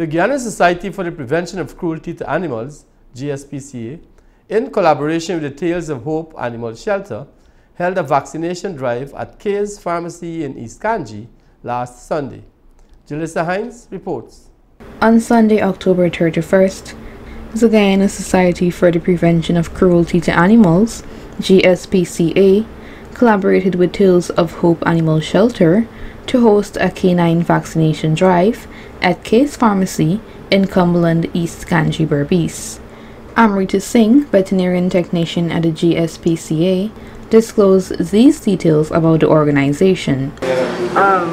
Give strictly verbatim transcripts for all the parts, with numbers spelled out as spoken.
The Guyana Society for the Prevention of Cruelty to Animals, G S P C A, in collaboration with the Tails of Hope Animal Shelter, held a vaccination drive at K's Pharmacy in East Canje last Sunday. Julissa Hines reports. On Sunday, October thirty-first, the Guyana Society for the Prevention of Cruelty to Animals, G S P C A, collaborated with Tails of Hope Animal Shelter to host a canine vaccination drive at K's Pharmacy in Cumberland, East Canje, Berbice. Amrita Singh, veterinarian technician at the G S P C A, disclosed these details about the organization. Um,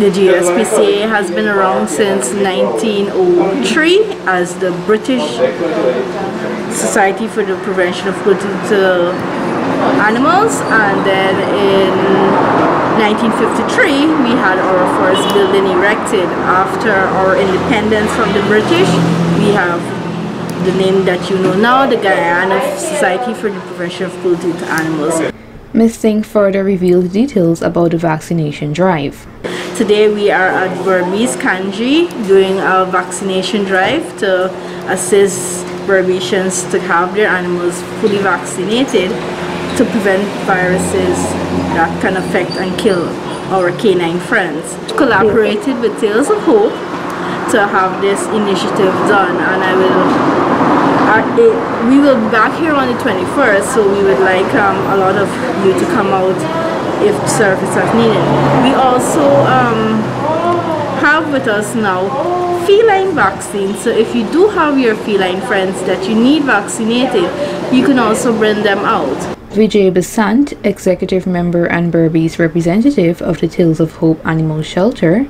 the G S P C A has been around since nineteen oh three as the British Society for the Prevention of Cruelty to Animals, and then in nineteen fifty-three, we had our first building erected. After our independence from the British, we have the name that you know now, the Guyana Society for the Prevention of Cruelty to Animals. Miz Singh further revealed details about the vaccination drive. Today we are at Berbice, Canje, doing a vaccination drive to assist Barbicians to have their animals fully vaccinated to prevent viruses that can affect and kill our canine friends. Collaborated with Tails of Hope to have this initiative done, and I will, uh, it, we will be back here on the twenty-first, so we would like um, a lot of you to come out if service is needed. We also um, have with us now feline vaccine, so if you do have your feline friends that you need vaccinated, you can also bring them out. Vijay Basant, executive member and Berbice representative of the Tails of Hope Animal Shelter,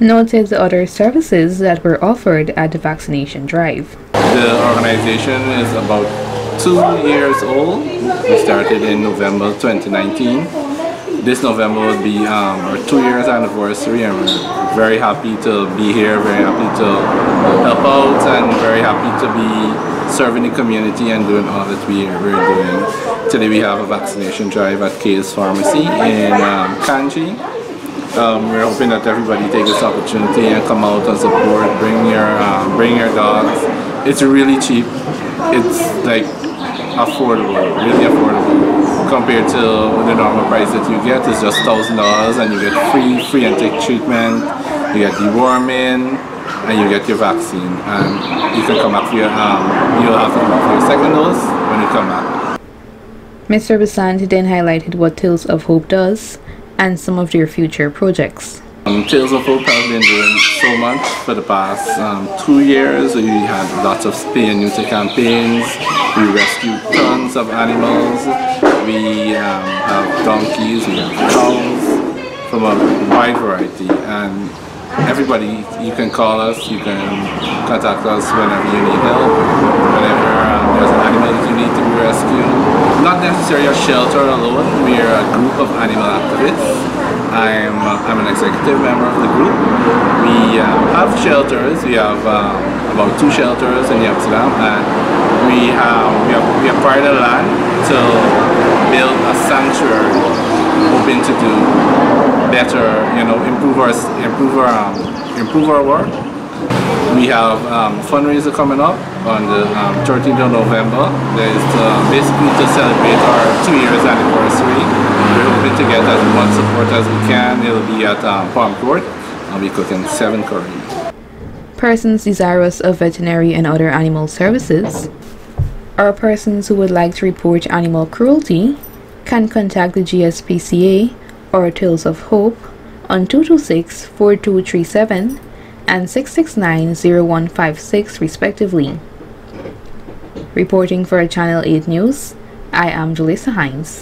noted the other services that were offered at the vaccination drive. The organization is about two years old. We started in November twenty nineteen. This November will be um, our two years anniversary, and we're very happy to be here, very happy to help out, and very happy to be serving the community and doing all that we are doing. Today we have a vaccination drive at K's Pharmacy in um, Canje. Um, we're hoping that everybody takes this opportunity and come out and support, bring your, um, bring your dogs. It's really cheap. It's like affordable, really affordable. Compared to the normal price that you get, it's just one thousand dollars, and you get free free intake treatment, you get deworming, and you get your vaccine. And you can come up for your, um, you'll have to come up for your second dose when you come back. Mister Basant then highlighted what Tails of Hope does and some of their future projects. Um, Tails of Hope has been doing so much for the past um, two years. We had lots of spay and neuter campaigns. We rescued tons of animals. We um, have donkeys, we have cows, from a wide variety. And everybody, you can call us, you can contact us whenever you need help, whenever um, there's an animal that you need to be rescued. Not necessarily a shelter alone, we are a group of animal activists. I'm, I'm an executive member of the group. We um, have shelters. We have um, about two shelters in Amsterdam, and we have we have we acquired a land to build a sanctuary, hoping to do better. You know, improve our improve our um, improve our work. We have um, fundraiser coming up on the um, thirteenth of November. That is to, basically to celebrate our two years anniversary. We're hoping to get as much support as we can. It'll be at um, Palm Court. I'll be cooking seven curries. Persons desirous of veterinary and other animal services, or persons who would like to report animal cruelty, can contact the G S P C A or Tails of Hope on two two six, four two three seven and six six nine, zero one five six respectively. Reporting for Channel eight News, I am Julissa Hines.